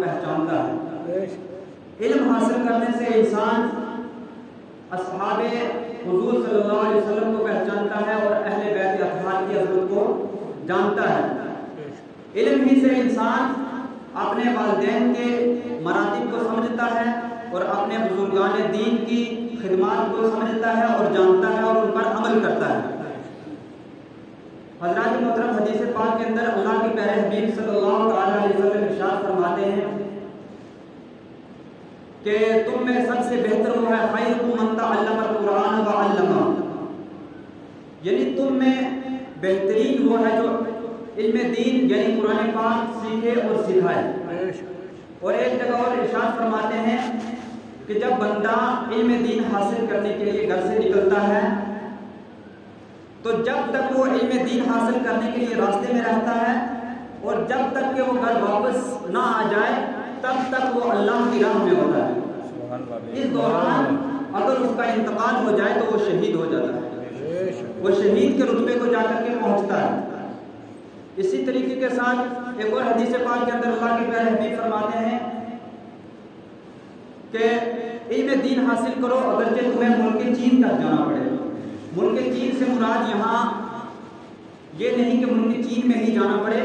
जानता है। इल्म ही से इंसान अपने वालिदैन के मरातिब को समझता है और अपने बुजुर्गाने दीन की खिदमात को समझता है और जानता है और उन पर अमल करता है। हज़रात मोहतरम, हदीस पाक के अंदर अल्लाह के प्यारे हबीब सल्लल्लाहु अलैहि वसल्लम इरशाद फरमाते हैं कि तुम में सबसे बेहतर वो है खैरुकुम मन तअल्लम अल-कुरान व अल्लमा, यानी तुम में बेहतरीन वो है जो इल्म दीन यानी कुरान पाक सीखे और सिखाए। और एक जगह और इरशाद फरमाते हैं कि जब बंदा इल्म दीन हासिल करने के लिए घर से निकलता है तो जब तक वो इल्म दीन हासिल करने के लिए रास्ते में रहता है और जब तक कि वो घर वापस ना आ जाए तब तक वो अल्लाह की राह में होता है। इस दौरान अगर उसका इंतकाल हो जाए तो वो शहीद हो जाता है, वो शहीद के रुतबे को जाकर के पहुंचता है। इसी तरीके के साथ एक और हदीस पाक के अंदर अल्लाह के प्यारे हबीब फरमाते हैं कि इल्म दीन हासिल करो अगरचे तुम्हें मुल्क चीन तक जाना पड़ेगा। मुल्क चीन से मुराद यहाँ ये नहीं कि मुल्क चीन में ही जाना पड़े,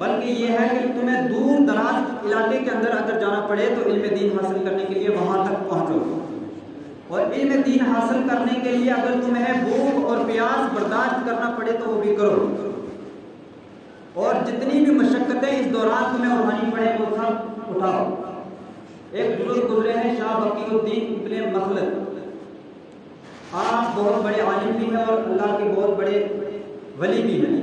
बल्कि ये है कि तुम्हें दूर दराज इलाके के अंदर अगर जाना पड़े तो इल्म दीन हासिल करने के लिए वहाँ तक पहुँचो। और इल्म दीन हासिल करने के लिए अगर तुम्हें भूख और प्यास बर्दाश्त करना पड़े तो वो भी करो, और जितनी भी मशक्क़तें इस दौरान तुम्हें उठानी पड़े वो सब उठाओ। एक बुजुर्ग गुजरे हैं शाह बकर उद-दीन इब्ने मखलद, आप बहुत बड़े आलिम भी हैं और अल्लाह के बहुत बड़े वली भी हैं।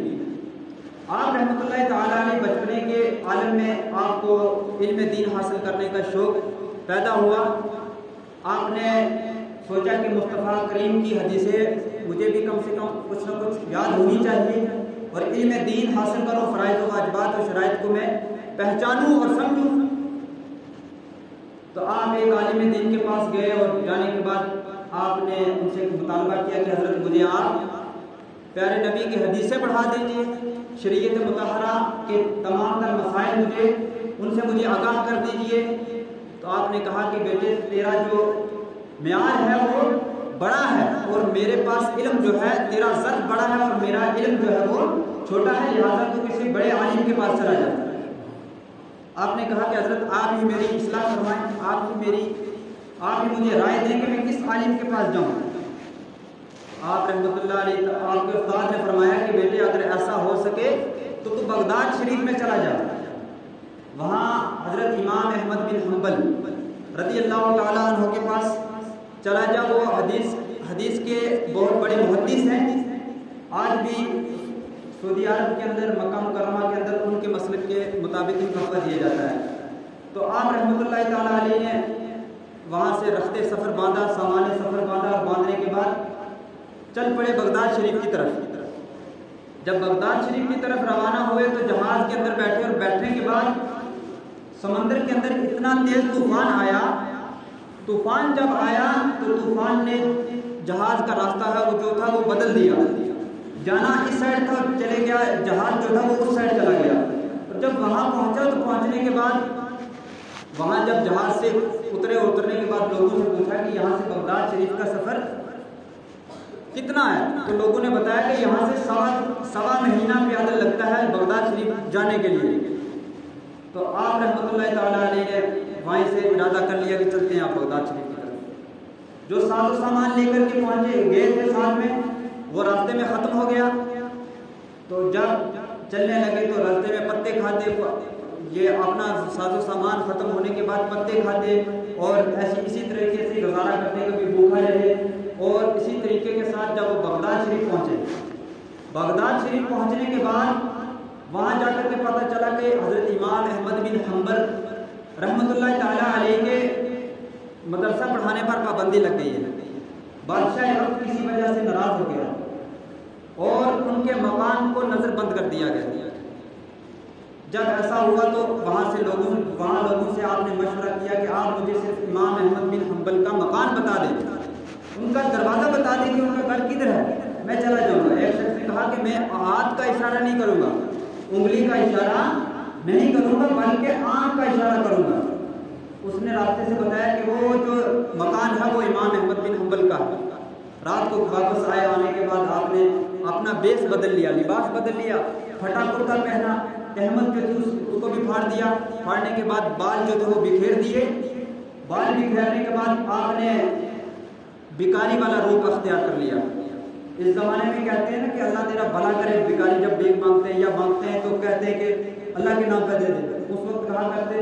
आप रहमतुल्लाह ताला अलैह बचपने के आलम में आपको इल्म दीन हासिल करने का शौक़ पैदा हुआ, आपने सोचा कि मुस्तफ़ा करीम की हदीसें मुझे भी कम से कम कुछ ना कुछ याद होनी चाहिए और इल्म दीन हासिल करो, फ़राइज़ व वाजिबात और शराइत को मैं पहचानूँ और समझूँ। तो आप एक आलिम दीन के पास गए और जाने के बाद आपने उनसे मुतालबा किया कि हज़रत मुझे आप प्यारे नबी की हदीसें पढ़ा दीजिए, शरीयत मुतहरा के तमाम तर मसाइल मुझे उनसे मुझे आगाह कर दीजिए। तो आपने कहा कि बेटे तेरा जो म्यार है वो बड़ा है और मेरे पास इल्म जो है तेरा ज़र्फ़ बड़ा है और मेरा इल्म जो है वो छोटा है, लिहाजा तो किसी बड़े आलिम के पास चला जाता है। आपने कहा कि हज़रत आप ही मेरी इस्लाह फरमाएँ, आप ही मुझे राय देंगे मैं किस आलिम के पास जाऊँ। आप रहमतुल्लाह अलैह आपके उस्ताद ने फरमाया कि बेटे अगर ऐसा हो सके तो तू बगदाद शरीफ में चला जा, वहाँ हज़रत इमाम अहमद बिन हंबल रज़ी अल्लाह तआला अन्हु के पास चला जा, वो हदीस के बहुत बड़े मुहद्दिस हैं। आज भी सऊदी अरब के अंदर मक्का मुकर्रमा के अंदर उनके मसलक के मुताबिक ही फतवा दिया जाता है। तो आप रहमतुल्लाह तआला अलैह ने वहाँ से रखते सफ़र बांधा, सामान सफ़र बांधा और बांधने के बाद चल पड़े बगदाद शरीफ की तरफ। जब बगदाद शरीफ की तरफ रवाना हुए तो जहाज़ के अंदर बैठे और बैठने के बाद समंदर के अंदर इतना तेज़ तूफ़ान आया, तूफ़ान जब आया तो तूफ़ान ने जहाज़ का रास्ता है वो जो था वो बदल दिया, जाना इस साइड था चले गया, जहाज़ जो था वो उस साइड चला गया। और जब वहाँ पहुँचा तो पहुँचने के बाद वहाँ जब जहाज़ से उतरने के बाद लोगों ने पूछा कि यहाँ से बगदाद शरीफ का सफ़र कितना है, तो लोगों ने बताया कि यहाँ से सवा महीना पैदल लगता है बगदाद शरीफ जाने के लिए। तो आप रहमतुल्लाह तआला अलैह ने वहीं से इरादा कर लिया कि चलते हैं आप बगदाद शरीफ की तरफ। जो साजो सामान लेकर के पहुँचे गए थे साथ में वो रास्ते में ख़त्म हो गया। तो जब चलने लगे तो रास्ते में पत्ते खाते, ये अपना साजो सामान ख़त्म होने के बाद पत्ते खाते और ऐसी इसी तरीके से गुजारा करते, कभी भूखा रहे। और इसी तरीके के साथ जब वो बगदाद शरीफ पहुँचे, बगदाद शरीफ पहुँचने के बाद वहाँ जाकर के पता चला कि हज़रत इमाम अहमद बिन हंबल रहमतुल्लाह ताला अलैह के मदरसा पढ़ाने पर पाबंदी लग गई है। बादशाह वक्त किसी वजह से नाराज़ हो गया और उनके मकान को नज़रबंद कर दिया गया। जब ऐसा हुआ तो वहाँ लोगों से आपने मशवरा किया कि आप मुझे सिर्फ इमाम अहमद बिन हंबल का मकान बता दें, उनका दरवाज़ा बता दें कि उनका घर किधर है, मैं चला जाऊँगा। एक शख्स ने कहा कि मैं हाथ का इशारा नहीं करूँगा, उंगली का इशारा नहीं करूँगा, बल्कि आँख का इशारा करूँगा। उसने रास्ते से बताया कि वो जो मकान है वो इमाम अहमद बिन हंबल का है। रात को वापस आने के बाद आपने अपना बेस बदल लिया, लिबास बदल लिया, फटा कुर्ता पहना तहमत जो थी उसको भी फाड़ दिया। फाड़ने के बाद बाल जो थे वो बिखेर दिए। बाल बिखेरने के बाद आपने भिखारी वाला रूप अख्तियार कर लिया। इस जमाने में कहते हैं ना कि अल्लाह तेरा भला करे, भिखारी जब बेग मांगते हैं या मांगते हैं तो कहते हैं कि अल्लाह के नाम पर दे दे। उस वक्त कहा करते